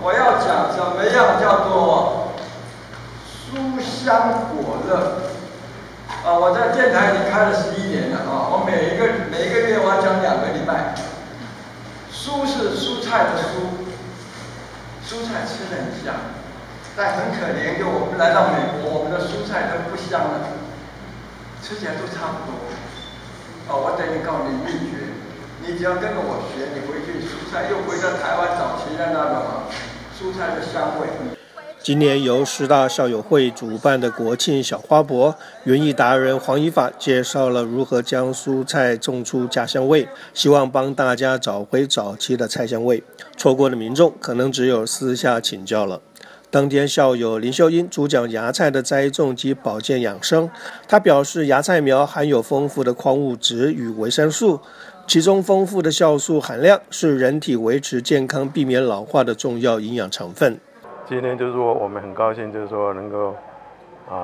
我要讲什么样叫做书香果乐啊！我在电台已经开了11年了啊！我每一个月我要讲2个礼拜。蔬是蔬菜的蔬，蔬菜吃得很香，但很可怜，就我们来到美国，我们的蔬菜都不香了，吃起来都差不多。啊！我等你告诉你秘诀，你只要跟着我学，你回去蔬菜又回到台湾早期的那种啊。 蔬菜的香味。今年由10大校友会主办的国庆小花博，园艺达人黄以法介绍了如何将蔬菜种出家乡味，希望帮大家找回早期的菜香味。错过的民众可能只有私下请教了。当天校友林秀英主讲芽菜的栽种及保健养生，她表示芽菜苗含有丰富的矿物质与维生素。 其中丰富的酵素含量是人体维持健康、避免老化的重要营养成分。今天就是说，我们很高兴，就是说能够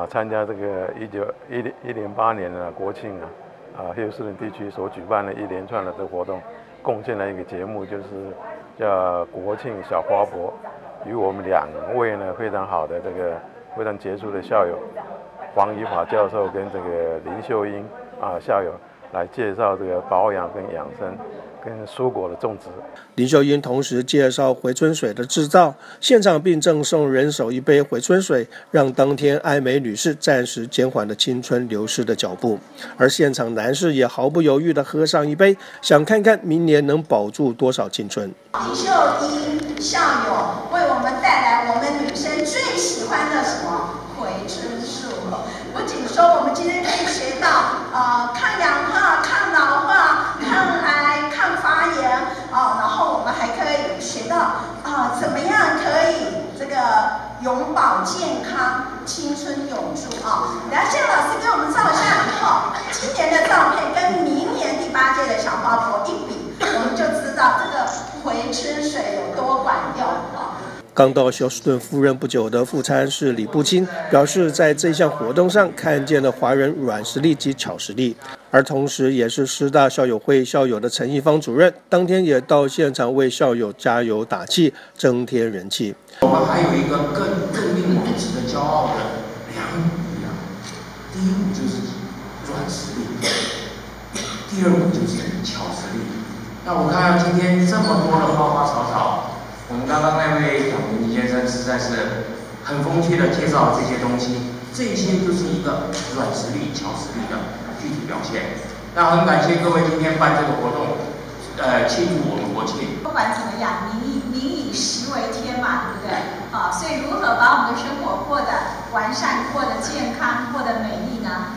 参加这个1908年的国庆休斯顿地区所举办的一连串的这个活动，贡献了一个节目，就是叫国庆小花博，与我们2位呢非常好的这个非常杰出的校友黄以法教授跟这个林秀英校友。 来介绍这个保养跟养生，跟蔬果的种植。林秀英同时介绍回春水的制造，现场并赠送人手一杯回春水，让当天爱美女士暂时减缓了青春流逝的脚步。而现场男士也毫不犹豫地喝上一杯，想看看明年能保住多少青春。林秀英校友为我们带来我们女生最喜欢的什么？回春素。不仅说我们今天可以学到抗氧。 怎么样可以这个永保健康、青春永驻啊？然后谢老师给我们照相以后，今年的照片跟明年第8届的小花博一比，我们就知道这个回春水有多管用啊！刚到休斯顿赴任不久的副参事李步清表示，在这项活动上看见了华人软实力及巧实力。 而同时，也是10大校友会校友的陈义芳主任，当天也到现场为校友加油打气，增添人气。我们还有一个更令我们值得骄傲的2点啊，第一就是软实力，第二就是巧实力。那我看到今天这么多的花花草草，我们刚刚那位董明吉先生实在是很风趣的介绍这些东西，这些就是一个软实力、巧实力的。 具体表现，那很感谢各位今天办这个活动，庆祝我们国庆。不管怎么样，民以食为天嘛，对不对？啊，所以如何把我们的生活过得完善、过得健康、过得美丽呢？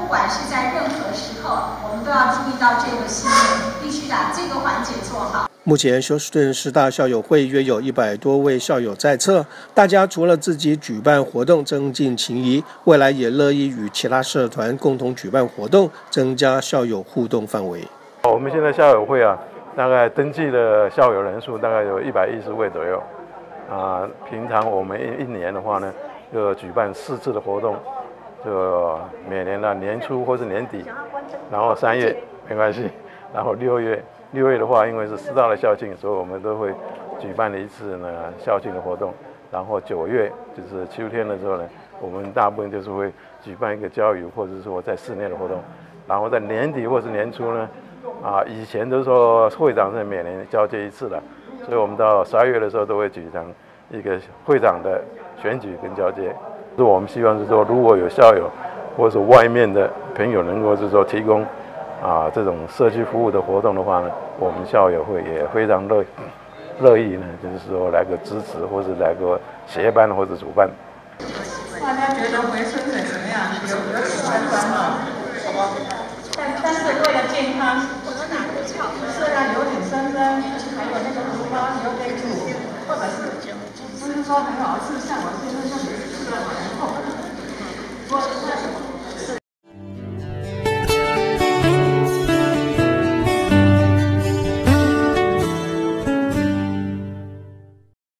不管是在任何时候，我们都要注意到这个细节，必须把这个环节做好。 目前，休斯顿10大校友会约有100多位校友在册。大家除了自己举办活动增进情谊，未来也乐意与其他社团共同举办活动，增加校友互动范围。我们现在校友会啊，大概登记的校友人数大概有110位左右。平常我们一年的话呢，就举办4次的活动，就每年的年初或是年底，然后3月没关系，然后6月。 6月的话，因为是10大的校庆，所以我们都会举办了1次呢校庆的活动。然后9月就是秋天的时候呢，我们大部分就是会举办一个郊游，或者是说在室内的活动。然后在年底或是年初呢，以前都说会长是每年交接1次的，所以我们到12月的时候都会举行一个会长的选举跟交接。所以我们希望是说，如果有校友或者外面的朋友能够是说提供。 这种社区服务的活动的话呢，我们校友会也非常乐意呢，就是说来个支持，或者来个协办，或者主办。大家觉得回春水怎么样？有喜欢吗？